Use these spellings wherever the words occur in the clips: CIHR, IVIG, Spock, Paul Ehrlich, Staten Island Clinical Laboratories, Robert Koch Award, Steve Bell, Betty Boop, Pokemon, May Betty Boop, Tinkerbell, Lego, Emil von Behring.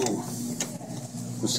Ooh, this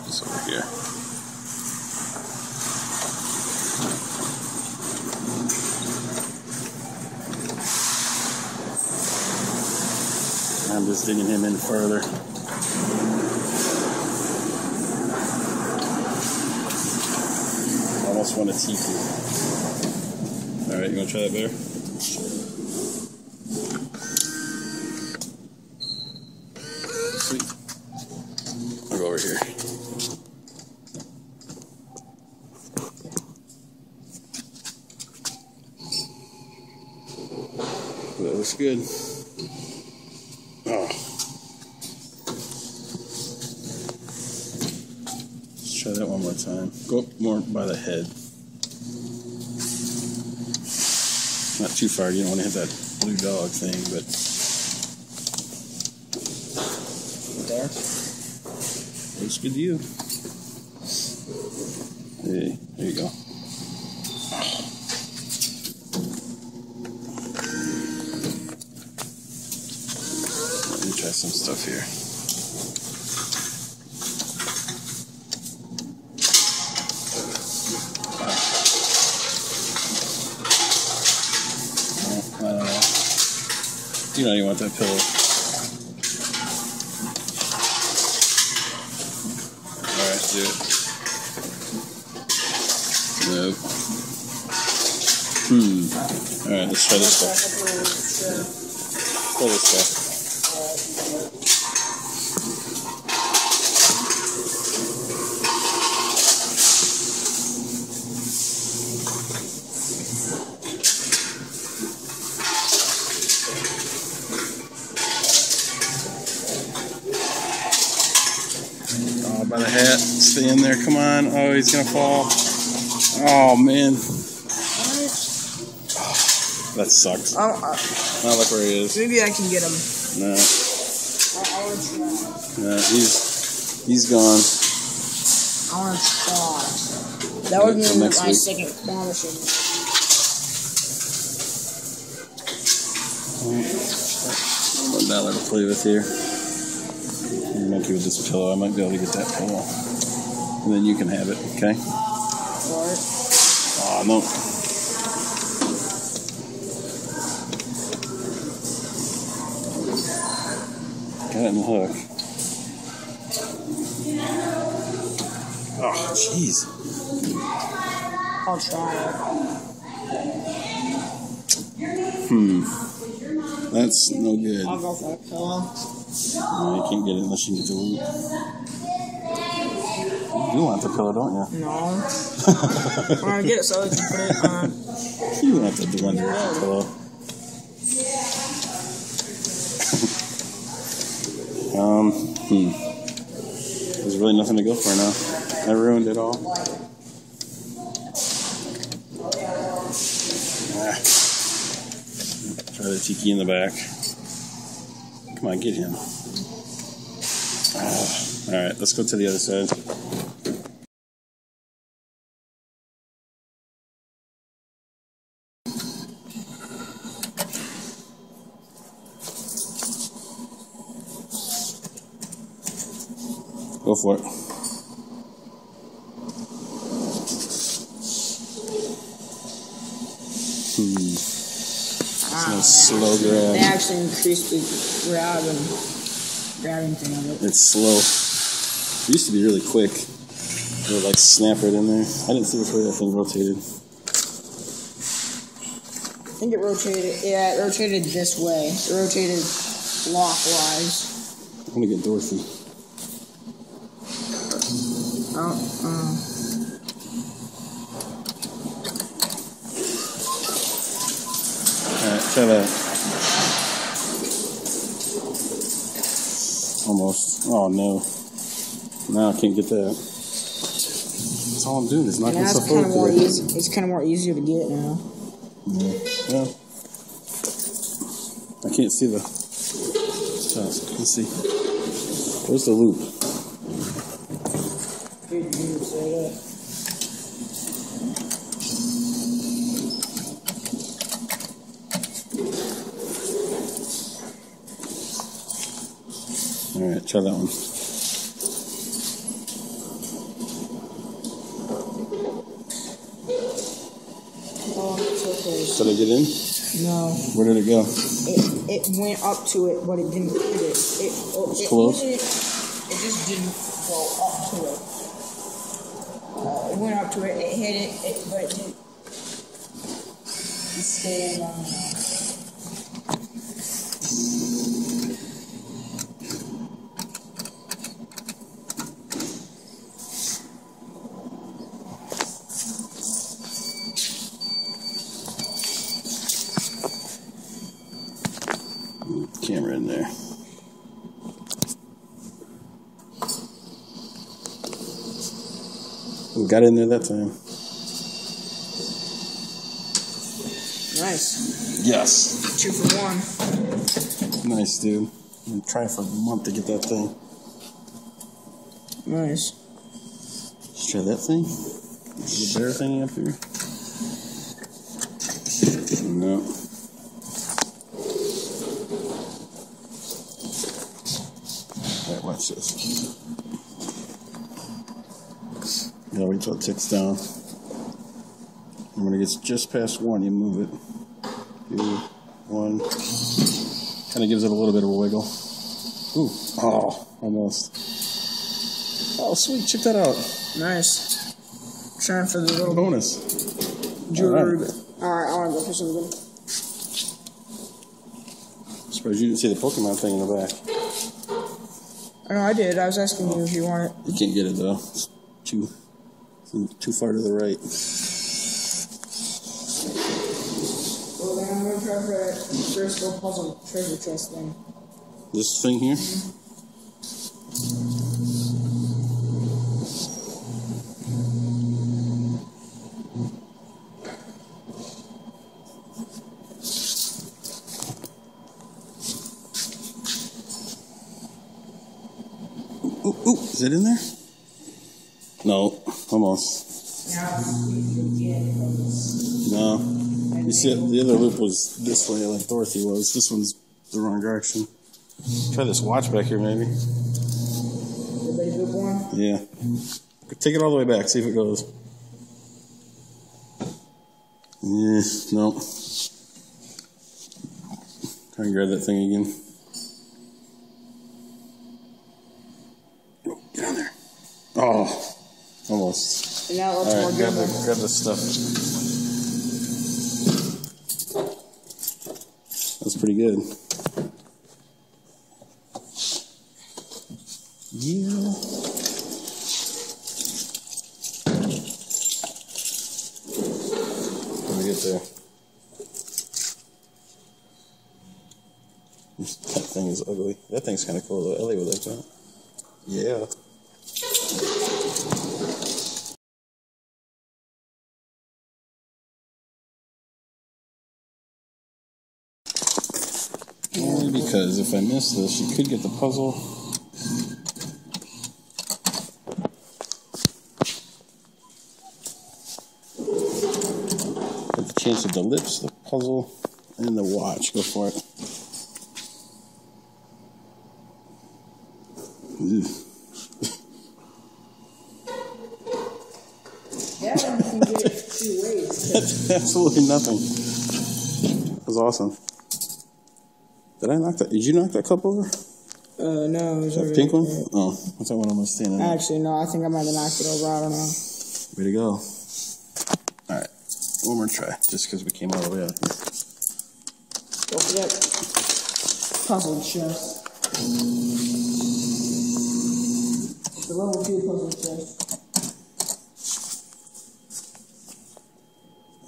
It's over here. I'm just digging him in further. I almost want to teeth you. Alright, you want to try that better? Sweet. I'll go over here. That looks good. Oh. Let's try that one more time. Go up more by the head. Not too far, you don't want to hit that blue dog thing, but... There. Looks good to you. Hey, there you go. Try some stuff here. You know you want that pillow. Alright, do it. Nope. Alright, let's try this stuff. Pull this stuff. Oh, by the hat, stay in there, come on. Oh, he's gonna fall. Oh, man. Oh, that sucks. Not like where he is. Maybe I can get him. No. No, he's gone. I want to fall. That would be my second promotion. $1 to play with here. You might be with this pillow. I might be able to get that pillow. And then you can have it, okay? Alright. Oh, no. Got it in the hook. Oh, jeez. I'll try it. That's no good. I'll go for a pillow. No, you can't get it unless you get the loop. You want the pillow, don't you? No. All right, get it so I can put it on. You want the one with the pillow. There's really nothing to go for now. I ruined it all. Try the tiki in the back. Come on, get him. Alright, let's go to the other side. Go for it. It's no slow grab. They actually increased the grabbing thing of it. It's slow. It used to be really quick. It would like snap right in there. I didn't see which way that thing rotated. I think it rotated. Yeah, it rotated this way. It rotated clockwise. I'm gonna get Dorothy. Alright, try that. Almost. Oh no. Now I can't get that. That's all I'm doing is knocking stuff over. It's kind of more easier to get now. Yeah. I can't see the... So let's see. Where's the loop? Hey, did you say that? All right, try that one. Oh, it's okay. Did it get in? No. Where did it go? It went up to it, but it didn't hit it. It was close? It just didn't go up to it. It went up to it, it hit it, but it didn't. It stayed long enough. Camera in there. We got in there that time. Nice. Yes. 2 for 1. Nice, dude. I've been trying for a month to get that thing. Nice. Let's try that thing. Is the bear thing up here? No. Watch this. Gotta wait till it ticks down. And when it gets just past 1, you move it. 2, 1. Kind of gives it a little bit of a wiggle. Ooh, oh, almost. Oh, sweet, check that out. Nice. Trying for the little bonus. Jewelry. Alright, I want to go for something. I'm surprised you didn't see the Pokemon thing in the back. No, I did. I was asking you if you want it. You can't get it though. It's too far to the right. Well, then I'm gonna try for that crystal puzzle treasure chest thing. This thing here? Ooh, is it in there? No, almost. No. You see, the other loop was this way, like Dorothy was. This one's the wrong direction. Try this watch back here, maybe. The Betty Boop one? Yeah. Take it all the way back, see if it goes. Yeah, no. Try and grab that thing again. Oh, almost. And now let's grab the stuff. That's pretty good. Yeah. Let me get there. That thing is ugly. That thing's kind of cool though. Ellie would like that. Yeah. Only because if I miss this, you could get the puzzle. Get the chance of the lips, the puzzle, and the watch. Go for it. Yeah, you can get it 2 ways. That's absolutely nothing. That was awesome. Did I knock that? Did you knock that cup over? No. Is that pink one? It. Oh, what's that one on my stand? Actually, no. I think I might have knocked it over. I don't know. Way to go! All right, one more try, just because we came all the way out here. Don't forget puzzle chest. It's the level 2 puzzle chest.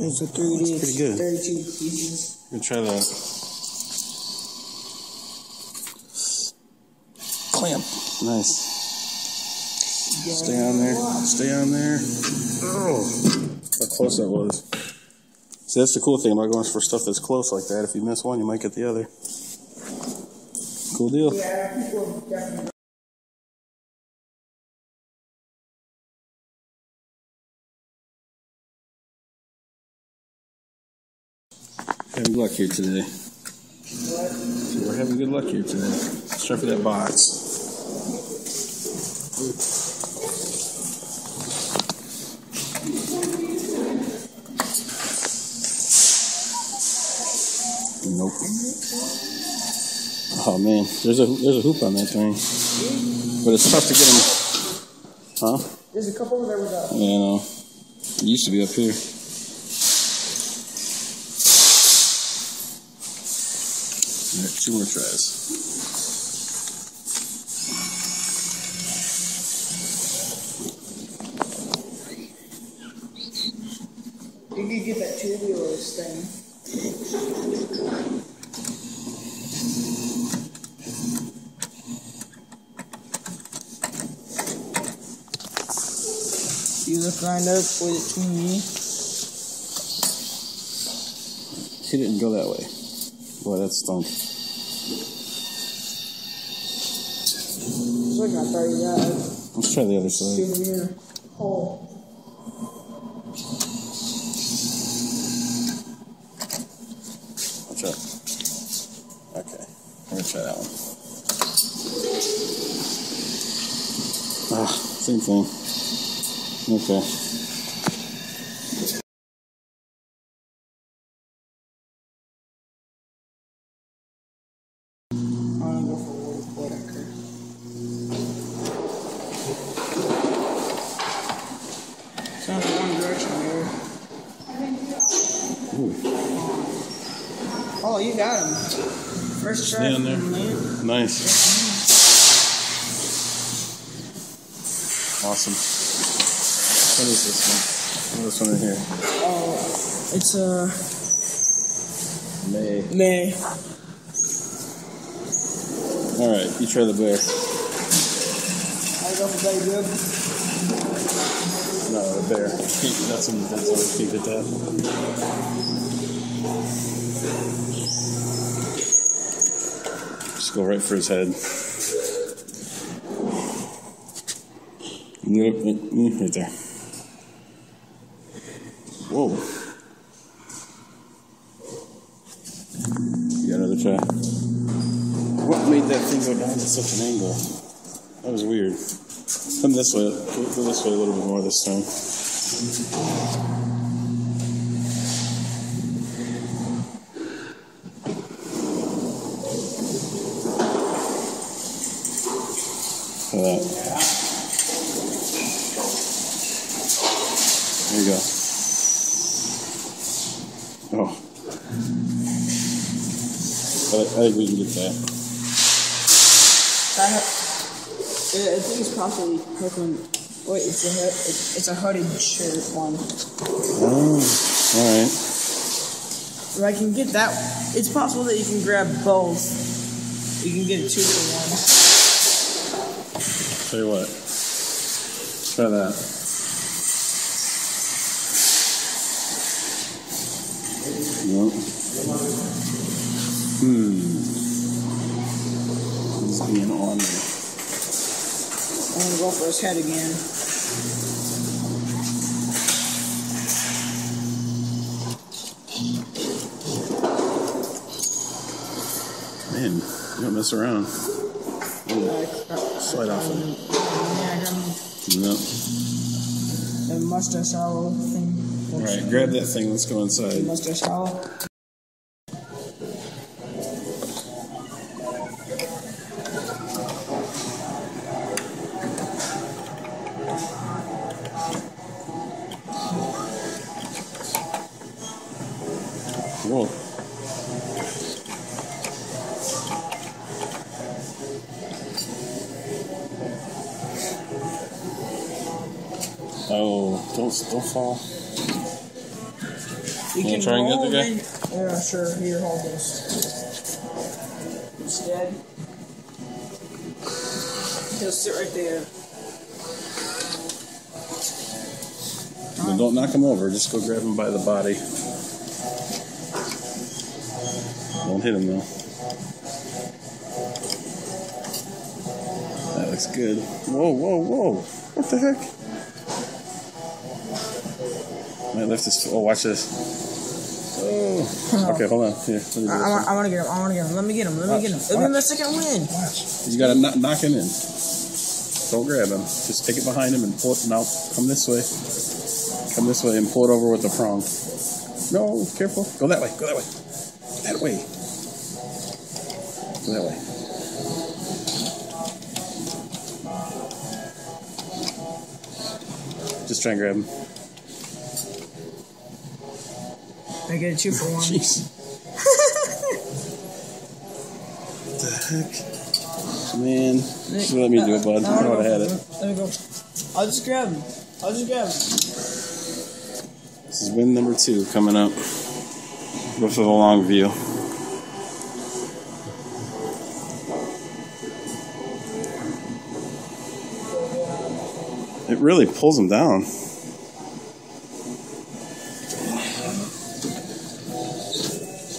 It's a 3D. Pretty good. 32 pieces. I'm gonna try that. Nice. Stay on there. Stay on there. Oh, how close that was. See, that's the cool thing about going for stuff that's close like that. If you miss one, you might get the other. Por Dios. Having luck here today. So we're having good luck here today. Let's try for that box. Nope. Oh man, there's a hoop on that thing, but it's tough to get them. Huh? There's a couple over there without. Yeah, I know. It used to be up here. Right, two more tries. Did you get that tubular thing? You look lined up with it to me. She didn't go that way. Boy, that stunk. It's like I thought you got it. Let's try the other side. It's in your hole. Okay, I'm gonna try that one. Ah, same thing. Okay. I'm gonna go for one quarter. It's only one direction here. Oh, you got him. First try. Down there. Nice. Awesome. What is this one? What is this one in here? Oh, it's a... May. Alright, you try the bear. I got the Betty Boop. No, the bear. That's what we keep it at. Just go right for his head. Nope, right there. Whoa. You got another try. What made that thing go down at such an angle? That was weird. Come this way. Go this way a little bit more this time. That. There you go. Oh. I think we can get that. I think it's probably Kirkland. Wait, it's a hooded shirt one. Oh, alright. If I can get that, it's possible that you can grab both. You can get a 2 for 1. Tell you what, let's try that. Nope. He's being on there. I'm gonna go for his head again. Man, you don't mess around. Slide off of it. Yeah, I got the mustache owl thing. Alright, grab that thing. Let's go inside. The mustache owl. Whoa. Oh, don't fall. You can try and get the guy? Yeah, sure. Here, hold this. He's dead. He'll sit right there. Well, don't knock him over. Just go grab him by the body. Don't hit him, though. looks good. Whoa, whoa, whoa. What the heck? Might lift this. Oh, watch this. Oh. Okay, hold on. Here. Let me I want to get him. Let me get him. It'll be my second win. Watch. You got to knock him in. Don't grab him. Just take it behind him and pull it. No, come this way. Come this way and pull it over with the prong. No, careful. Go that way. Go that way. That way. Go that way. Just try and grab him. I get a 2-for-1. Jeez. What the heck? Man, you should let me do it, bud. I would have had it. Let me go. I'll just grab him. This is win number 2 coming up. Go for the long view. It really pulls them down.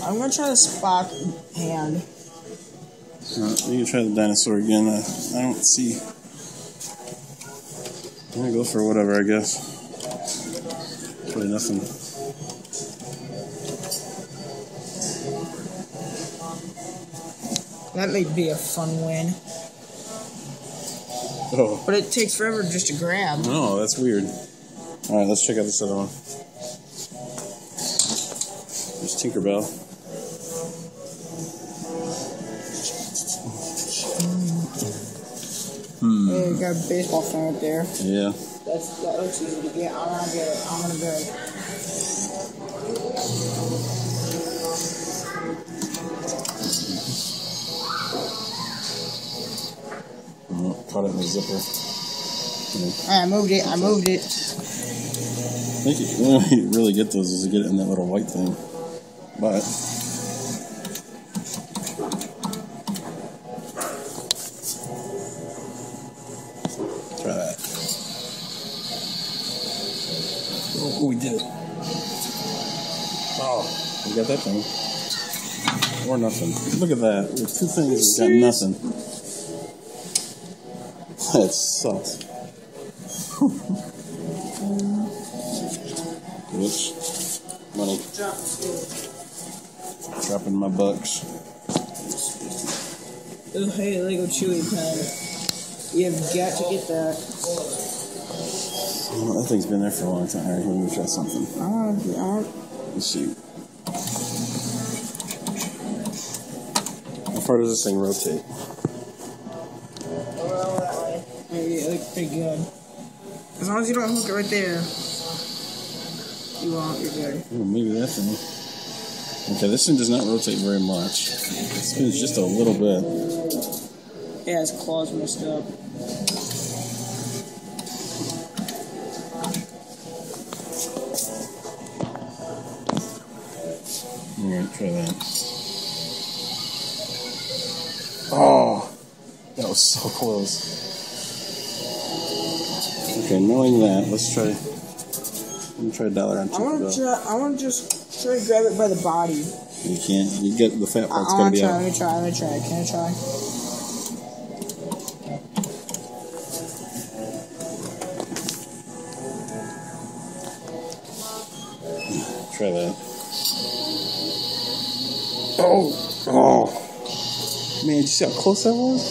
I'm gonna try the Spock hand. You can try the dinosaur again. I don't see. I'm gonna go for whatever, I guess. Probably nothing. That may be a fun win. Oh. But it takes forever just to grab. No, that's weird. Alright, let's check out this other one. There's Tinkerbell. Hmm. Yeah, you got a baseball thing right there. Yeah. That looks easy to get. I'm gonna get it. Caught it in the zipper. Alright, I moved it. I think the only way you really get those is to get it in that little white thing. But try that. Oh, we did it. Oh, we got that thing. Or nothing. Look at that. We have 2 things and we got nothing. That sucks. Whoops. Dropping my bucks. Oh, hey, Lego Chewy Pad. You have got to get that. Oh, that thing's been there for a long time. Alright, here, let me try something. Let's see. How far does this thing rotate? It looks pretty good. As long as you don't hook it right there, you won't, you're good. Ooh, maybe that thing. Okay, this thing does not rotate very much. It spins just a little bit. Yeah, his claw's messed up. Alright, try that. Oh! That was so close. Okay, knowing that, let's try. Let me try $1 on Tinkerbell. I want to just try to grab it by the body. You can't. You get the fat part's gonna be out. Let me try. Can I try? Try that. Oh, oh! Man, did you see how close that was?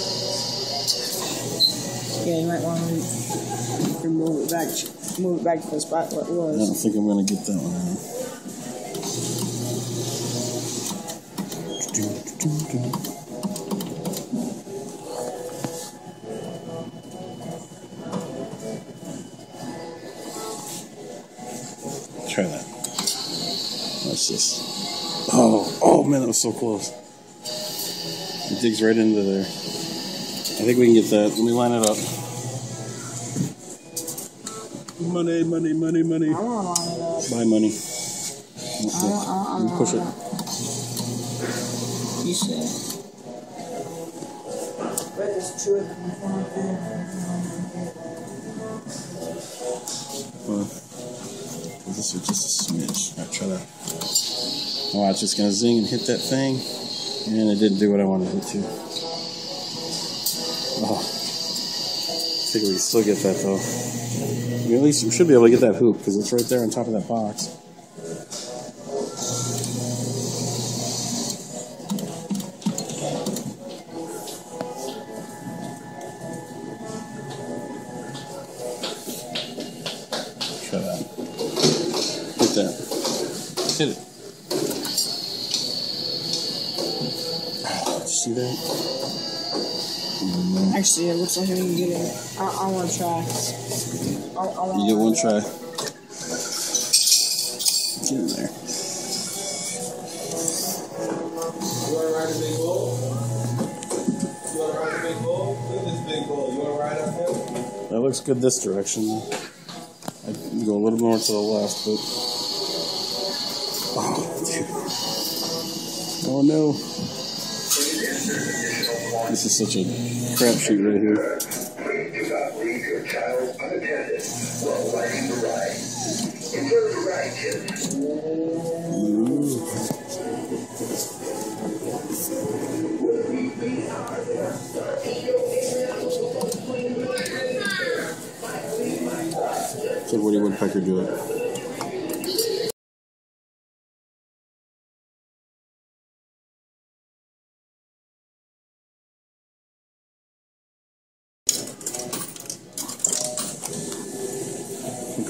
Yeah, you might want to. Move it back to the spot where it was. I don't think I'm going to get that one out. Try that. That's just... Oh! Oh, man, that was so close. It digs right into there. I think we can get that. Let me line it up. Money, money, money, money. I want to line it up. Buy money. You push it. You said. But it's true. Well, this was just a smidge. Alright, try that. Oh, it's just going to zing and hit that thing. And it didn't do what I wanted it to. Oh. technically still get that though. I mean, at least you should be able to get that hoop because it's right there on top of that box. Try that. Hit that. Hit it. See that? Actually, it looks like I can get it. I want to try. You get one try. Get in there. You want to ride a big bull? You want to ride a big bull? Look at this big bull. You want to ride up him? That looks good this direction. I can go a little more to the left, but... Oh, dude. Oh, no. This is such a crapshoot right here. Please do not leave your child unattended while riding the ride. Enjoy the ride, kids. So Woody Woodpecker do it.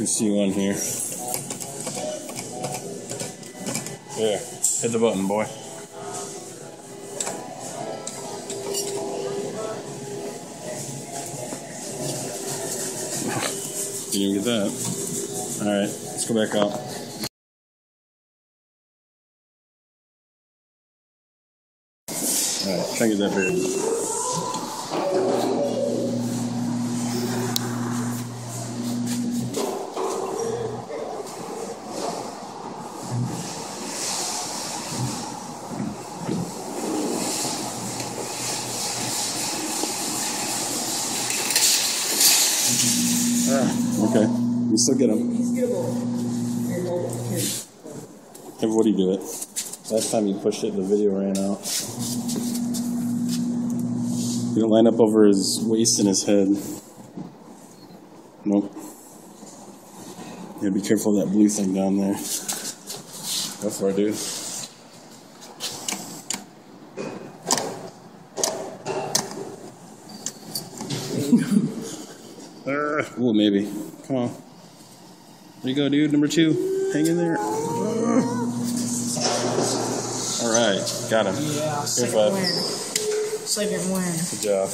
See one here. Yeah, hit the button, boy. You didn't get that. All right, let's go back out. All right, try and get that figured out. Okay, we still get him. Everybody do it. Last time you pushed it, the video ran out. You don't line up over his waist and his head. Nope. You gotta be careful of that blue thing down there. Go for it, dude. Ooh, maybe. Come on. There you go, dude. Number two. Hang in there. All right. Got him. Yeah, second win. Good job.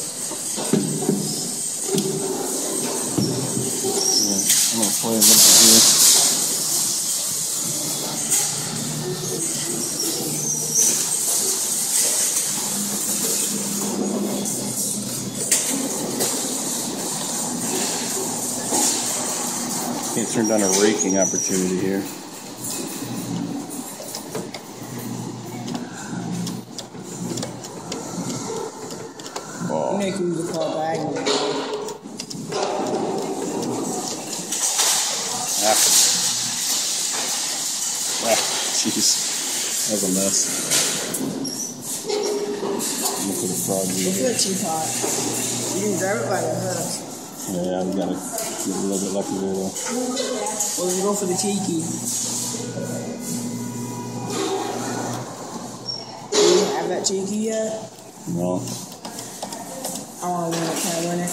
Yeah, I'm going to play a little bit here. Can't turn down a raking opportunity here. Oh. Make him the call back. Ah, jeez, that was a mess. Look at the frog. It's too hot. You can grab it by the hook. Yeah, we gotta get a little bit lucky there though. Well, then go for the cheeky. Do you have that cheeky yet? No. I wanna win it, can I win it?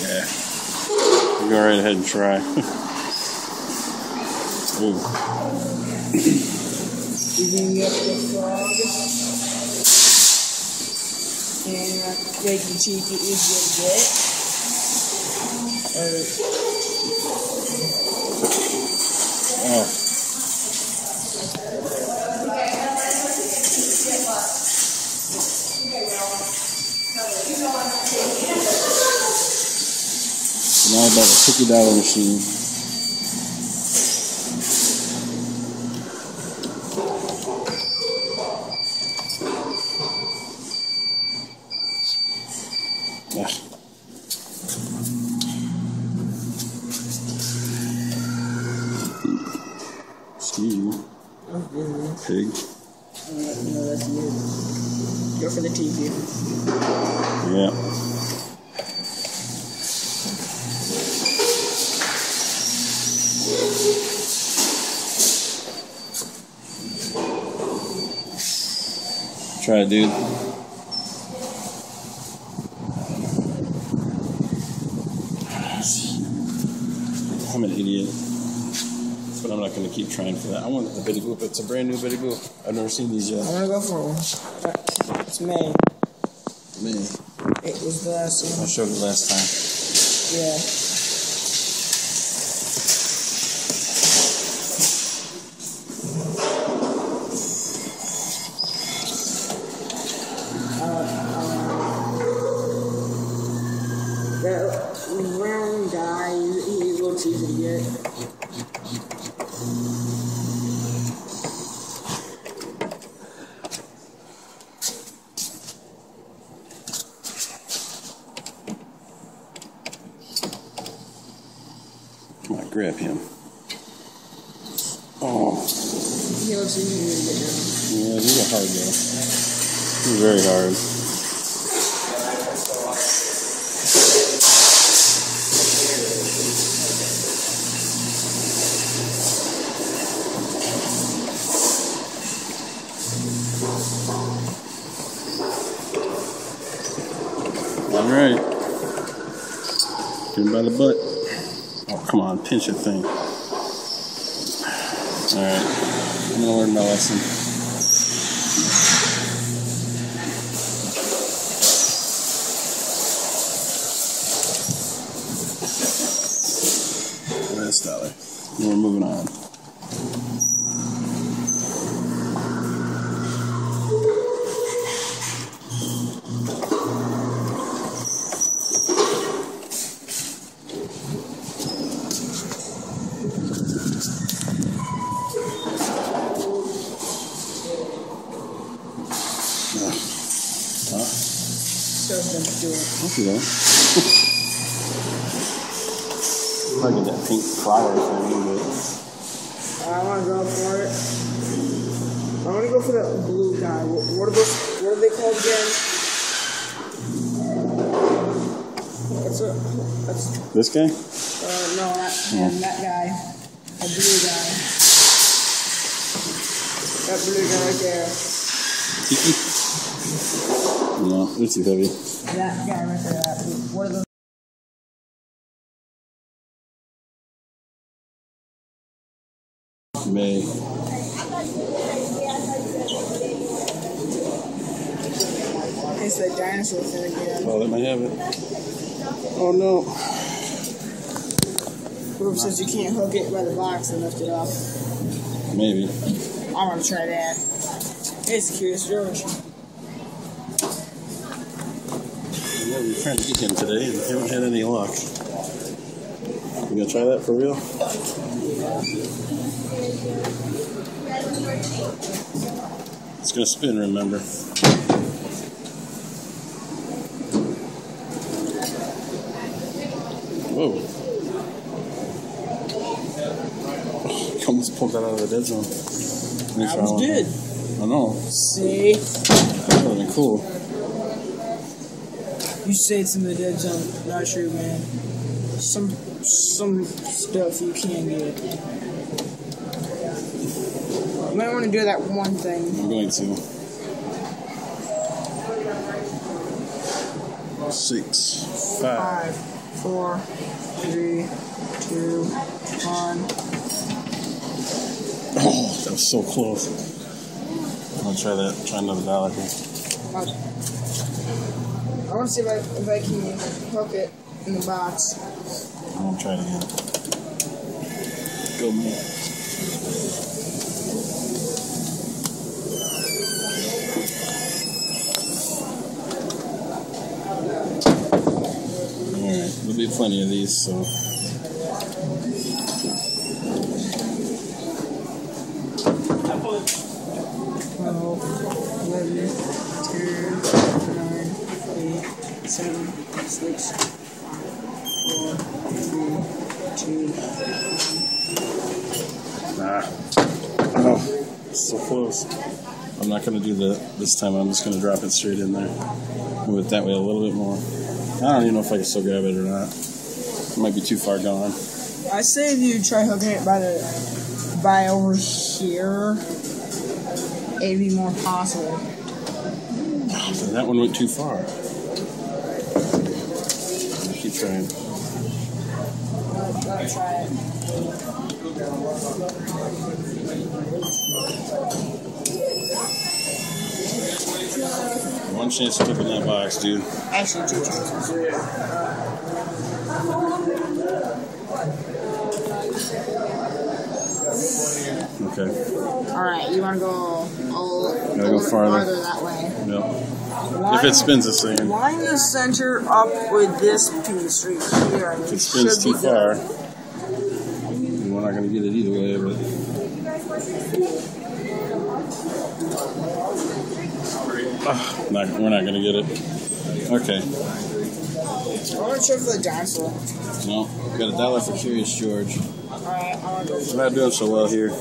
Yeah. You go right ahead and try. Ooh. You can get the frog. And take the cheeky if you get. Oh. So now about the $50 machine. Yeah. Pig. No, that's you. Go for the TV. Yeah. try, dude. I'm an idiot. But I'm not going to keep trying for that. I want the Betty Boop. It's a brand new Betty Boop. I've never seen these yet. I want to go for one. It's May. May. It was the last one. I showed it last time. Yeah. Round eye, it looks easy to get. Come on, grab him. Oh. He looks easy to get now. Yeah, he's a hard guy. He's very hard. Alright. Get him by the butt. Oh, come on, pinch your thing. Alright. I'm gonna learn my lesson. That's dollar. And we're moving on. I get that pink flower thing, but I want to go for it. I want to go for that blue guy. What are they called again? That's this guy? No, not him. Yeah. That guy. A blue guy. That blue guy right there. No, they're too heavy. That guy right there. What are those? May. It's a dinosaur thing again. Oh, they might have it. Oh no. Boop says you can't hook it by the box and lift it up. Maybe. I want to try that. It's Curious George. Yeah, we're trying to get him today and haven't had any luck. You gonna try that for real? It's gonna spin, remember. Whoa. Oh, I almost pulled that out of the dead zone. That was good. I know. See? That would've been cool. You say it's in the dead zone. Not true, man. Some stuff you can get. You might want to do that one thing. I'm going to. 6, 5. 5, 4, 3, 2, 1. Oh, that was so close. I'm going to try that. Try another dollar here. I want to see if I can hook it in the box. I'm gonna try it again. Go, man. Alright, there'll be plenty of these, so. So close. I'm not going to do that this time. I'm just going to drop it straight in there. Move it that way a little bit more. I don't even know if I can still grab it or not. It might be too far gone. I say if you try hooking it by over here, it'd be more possible. So that one went too far. I'll keep trying. I'll try it. One chance to open that box, dude. Actually, two chances. Okay. Alright, you want to go farther that way? Yep. If it spins the same. Line the center up with this piece right here. If it spins too far, we're not going to get it either way. But... we're not going to get it. Okay. I want to check for the dinosaur. No, we've got $1 for Curious George. Alright, I want to go for it. We're not doing so well here. I'll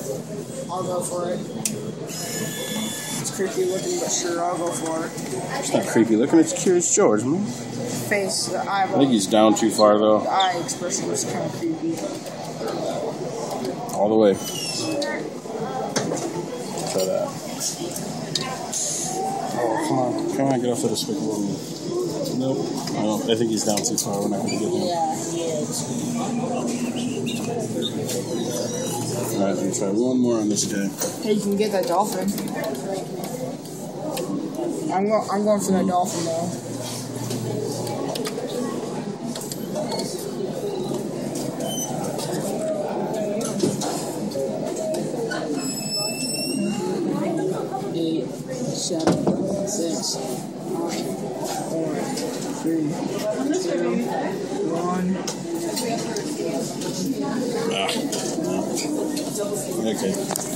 go for it. It's creepy looking, but sure, I'll go for it. It's not creepy looking, it's Curious George, man. Face, the eyeball. I think he's down too far, though. The eye expression was kind of creepy. All the way. Try that. Oh, come on. Come on, get off of this despicable me. Nope. I think he's down too far. We're not going to get him. Yeah, he is. Alright, let me try one more on this guy. Hey, you can get that dolphin. I'm going for that dolphin though. 8, 7, 6, 5, 4, 3, 2, 1. Okay.